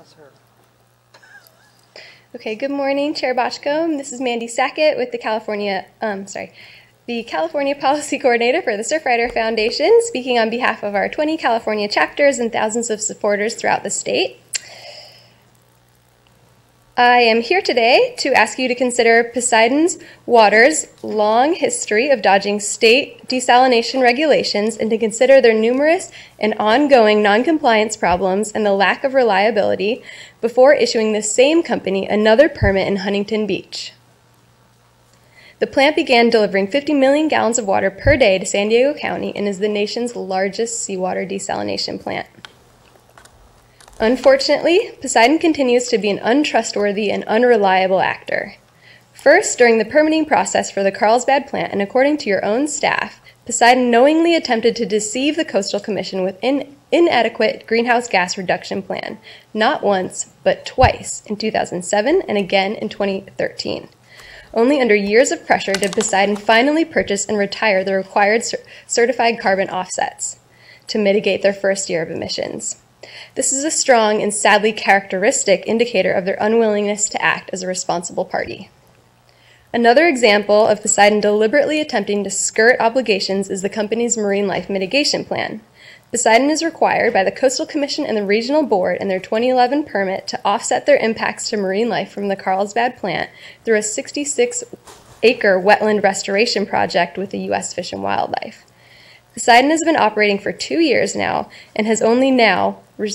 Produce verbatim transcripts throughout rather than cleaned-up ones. Bless her. Okay, good morning, Chair Boschcombe. This is Mandy Sackett with the California, um, sorry, the California Policy Coordinator for the Surfrider Foundation, speaking on behalf of our twenty California chapters and thousands of supporters throughout the state. I am here today to ask you to consider Poseidon Water's long history of dodging state desalination regulations and to consider their numerous and ongoing noncompliance problems and the lack of reliability before issuing the same company another permit in Huntington Beach. The plant began delivering fifty million gallons of water per day to San Diego County and is the nation's largest seawater desalination plant. Unfortunately, Poseidon continues to be an untrustworthy and unreliable actor. First, during the permitting process for the Carlsbad plant, and according to your own staff, Poseidon knowingly attempted to deceive the Coastal Commission with an inadequate greenhouse gas reduction plan, not once, but twice, in two thousand seven and again in twenty thirteen. Only under years of pressure did Poseidon finally purchase and retire the required cer- certified carbon offsets to mitigate their first year of emissions. This is a strong and sadly characteristic indicator of their unwillingness to act as a responsible party. Another example of Poseidon deliberately attempting to skirt obligations is the company's marine life mitigation plan. Poseidon is required by the Coastal Commission and the Regional Board in their twenty eleven permit to offset their impacts to marine life from the Carlsbad plant through a sixty-six acre wetland restoration project with the U S Fish and Wildlife. Poseidon has been operating for two years now and has only now re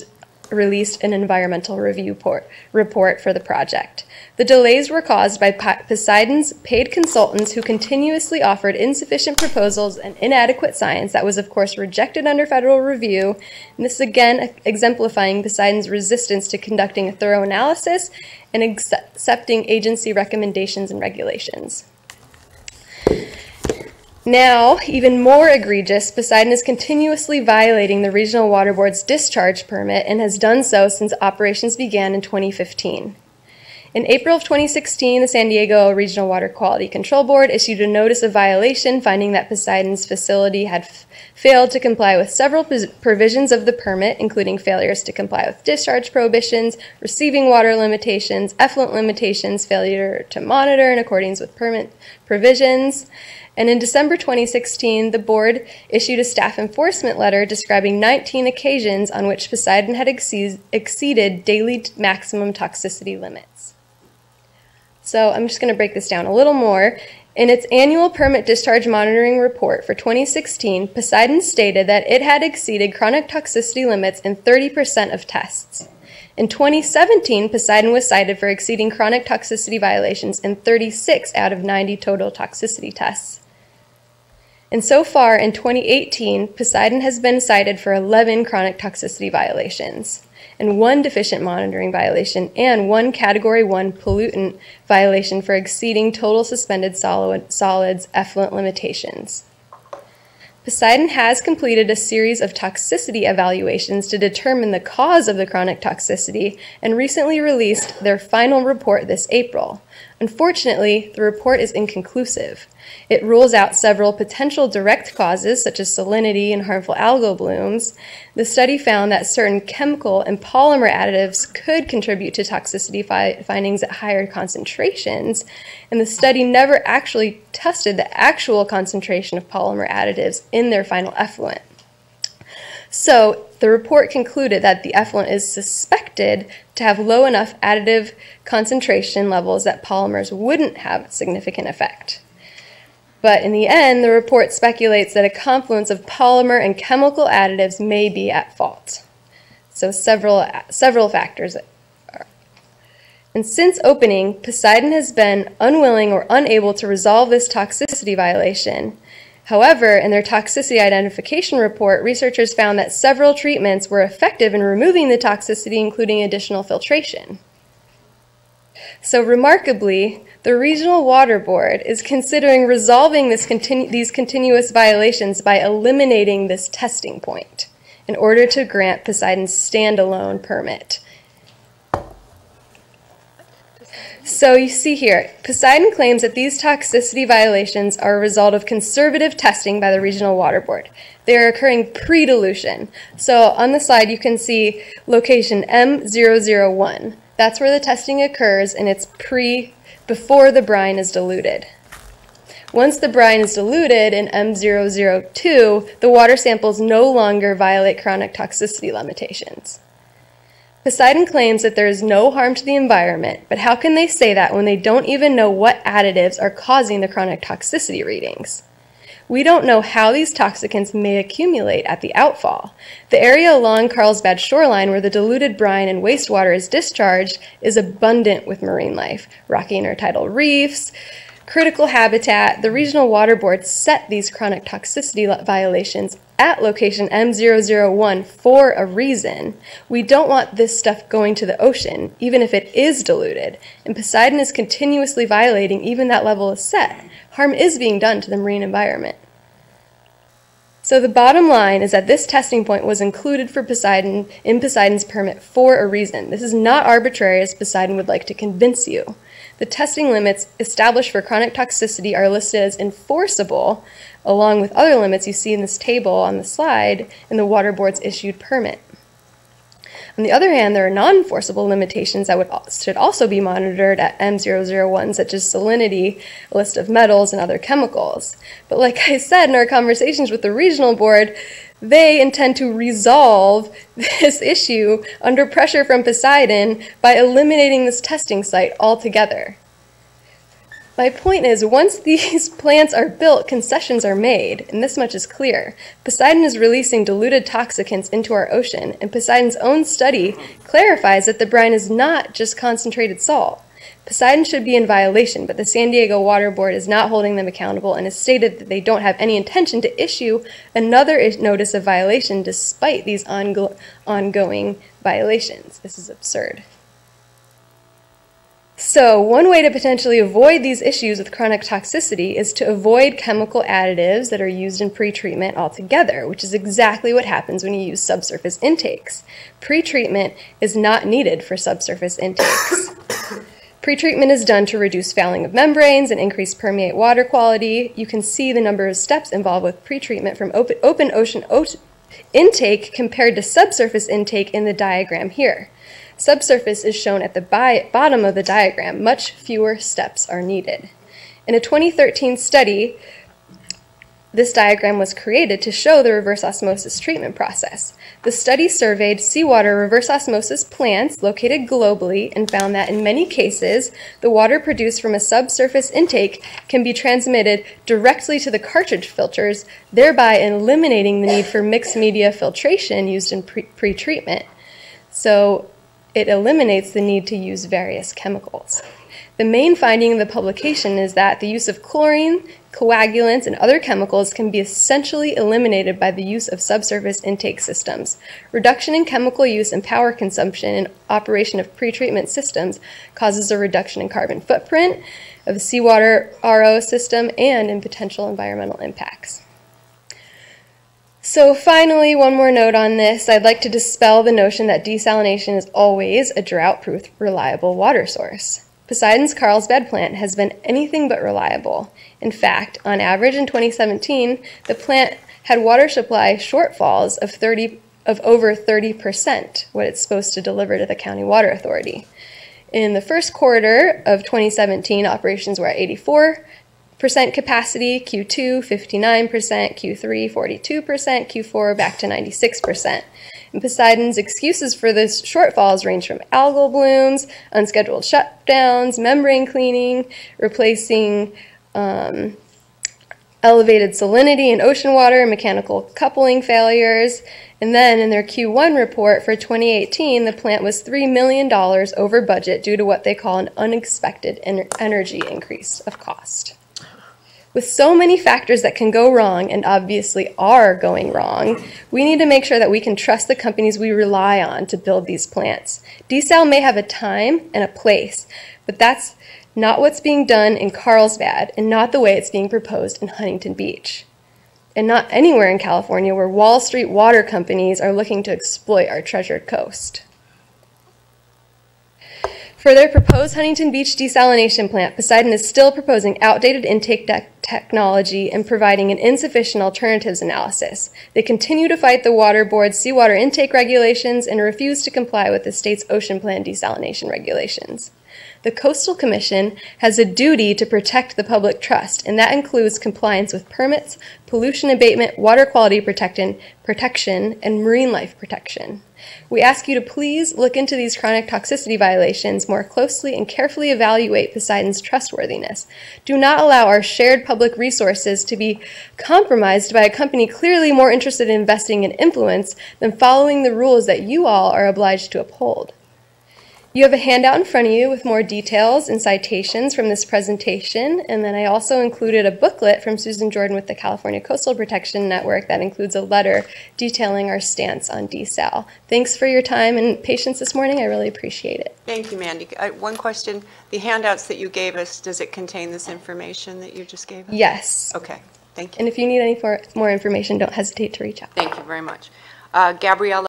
released an environmental review port report for the project. The delays were caused by Poseidon's paid consultants who continuously offered insufficient proposals and inadequate science that was, of course, rejected under federal review, and this is again exemplifying Poseidon's resistance to conducting a thorough analysis and accepting agency recommendations and regulations. Now, even more egregious, Poseidon is continuously violating the Regional Water Board's discharge permit and has done so since operations began in twenty fifteen. In April of twenty sixteen, the San Diego Regional Water Quality Control Board issued a notice of violation finding that Poseidon's facility had failed to comply with several provisions of the permit, including failures to comply with discharge prohibitions, receiving water limitations, effluent limitations, failure to monitor in accordance with permit provisions. And in December twenty sixteen, the board issued a staff enforcement letter describing nineteen occasions on which Poseidon had exceed, exceeded daily maximum toxicity limits. So I'm just going to break this down a little more. In its annual permit discharge monitoring report for twenty sixteen, Poseidon stated that it had exceeded chronic toxicity limits in thirty percent of tests. In twenty seventeen, Poseidon was cited for exceeding chronic toxicity violations in thirty-six out of ninety total toxicity tests. And so far in twenty eighteen, Poseidon has been cited for eleven chronic toxicity violations and one deficient monitoring violation and one Category one pollutant violation for exceeding total suspended solid, solids effluent limitations. Poseidon has completed a series of toxicity evaluations to determine the cause of the chronic toxicity and recently released their final report this April. Unfortunately, the report is inconclusive. It rules out several potential direct causes, such as salinity and harmful algal blooms. The study found that certain chemical and polymer additives could contribute to toxicity fi- findings at higher concentrations, and the study never actually tested the actual concentration of polymer additives in their final effluent. So, the report concluded that the effluent is suspected to have low enough additive concentration levels that polymers wouldn't have significant effect. But in the end, the report speculates that a confluence of polymer and chemical additives may be at fault. So several, several factors are. And since opening, Poseidon has been unwilling or unable to resolve this toxicity violation. However, in their toxicity identification report, researchers found that several treatments were effective in removing the toxicity, including additional filtration. So remarkably, the Regional Water Board is considering resolving this continu these continuous violations by eliminating this testing point in order to grant Poseidon's standalone permit. So you see here, Poseidon claims that these toxicity violations are a result of conservative testing by the Regional Water Board. They are occurring pre-dilution. So on the slide you can see location M zero zero one. That's where the testing occurs, and it's pre, before the brine is diluted. Once the brine is diluted in M zero zero two, the water samples no longer violate chronic toxicity limitations. Poseidon claims that there is no harm to the environment, but how can they say that when they don't even know what additives are causing the chronic toxicity readings? We don't know how these toxicants may accumulate at the outfall. The area along Carlsbad shoreline where the diluted brine and wastewater is discharged is abundant with marine life, rocky intertidal reefs, critical habitat. The Regional Water Board set these chronic toxicity violations at location M zero zero one for a reason. We don't want this stuff going to the ocean, even if it is diluted. And Poseidon is continuously violating even that level is set. Harm is being done to the marine environment. So the bottom line is that this testing point was included for Poseidon in Poseidon's permit for a reason. This is not arbitrary, as Poseidon would like to convince you. The testing limits established for chronic toxicity are listed as enforceable, along with other limits you see in this table on the slide in the Water Board's issued permit. On the other hand, there are non-enforceable limitations that would, should also be monitored at M zero zero one, such as salinity, a list of metals, and other chemicals. But like I said in our conversations with the Regional Board, they intend to resolve this issue under pressure from Poseidon by eliminating this testing site altogether. My point is, once these plants are built, concessions are made, and this much is clear. Poseidon is releasing diluted toxicants into our ocean, and Poseidon's own study clarifies that the brine is not just concentrated salt. Poseidon should be in violation, but the San Diego Water Board is not holding them accountable and has stated that they don't have any intention to issue another notice of violation despite these ongoing violations. This is absurd. So one way to potentially avoid these issues with chronic toxicity is to avoid chemical additives that are used in pretreatment altogether, which is exactly what happens when you use subsurface intakes. Pretreatment is not needed for subsurface intakes. Pretreatment is done to reduce fouling of membranes and increase permeate water quality. You can see the number of steps involved with pretreatment from open, open ocean intake compared to subsurface intake in the diagram here. Subsurface is shown at the bottom of the diagram. Much fewer steps are needed. In a twenty thirteen study, this diagram was created to show the reverse osmosis treatment process. The study surveyed seawater reverse osmosis plants located globally and found that in many cases, the water produced from a subsurface intake can be transmitted directly to the cartridge filters, thereby eliminating the need for mixed media filtration used in pre-treatment. So it eliminates the need to use various chemicals. The main finding of the publication is that the use of chlorine, coagulants, and other chemicals can be essentially eliminated by the use of subsurface intake systems. Reduction in chemical use and power consumption in operation of pretreatment systems causes a reduction in carbon footprint of the seawater R O system and in potential environmental impacts. So finally, one more note on this. I'd like to dispel the notion that desalination is always a drought-proof, reliable water source. Poseidon's Carlsbad plant has been anything but reliable. In fact, on average in twenty seventeen, the plant had water supply shortfalls of, thirty, of over thirty percent, what it's supposed to deliver to the County Water Authority. In the first quarter of twenty seventeen, operations were at eighty-four percent capacity, Q two fifty-nine percent, Q three forty-two percent, Q four back to ninety-six percent. And Poseidon's excuses for those shortfalls range from algal blooms, unscheduled shutdowns, membrane cleaning, replacing um, elevated salinity in ocean water, mechanical coupling failures. And then in their Q one report for twenty eighteen, the plant was three million dollars over budget due to what they call an unexpected en- energy increase of cost. With so many factors that can go wrong, and obviously are going wrong, we need to make sure that we can trust the companies we rely on to build these plants. Desal may have a time and a place, but that's not what's being done in Carlsbad, and not the way it's being proposed in Huntington Beach. And not anywhere in California where Wall Street water companies are looking to exploit our treasured coast. For their proposed Huntington Beach desalination plant, Poseidon is still proposing outdated intake de- technology and providing an insufficient alternatives analysis. They continue to fight the Water Board's seawater intake regulations and refuse to comply with the state's Ocean Plan desalination regulations. The Coastal Commission has a duty to protect the public trust, and that includes compliance with permits, pollution abatement, water quality protection, protection, and marine life protection. We ask you to please look into these chronic toxicity violations more closely and carefully evaluate Poseidon's trustworthiness. Do not allow our shared public resources to be compromised by a company clearly more interested in investing in influence than following the rules that you all are obliged to uphold. You have a handout in front of you with more details and citations from this presentation, and then I also included a booklet from Susan Jordan with the California Coastal Protection Network that includes a letter detailing our stance on desal. Thanks for your time and patience this morning. I really appreciate it. Thank you, Mandy. Uh, one question. The handouts that you gave us, does it contain this information that you just gave us? Yes. Okay. Thank you. And if you need any more information, don't hesitate to reach out. Thank you very much. Uh, Gabriella.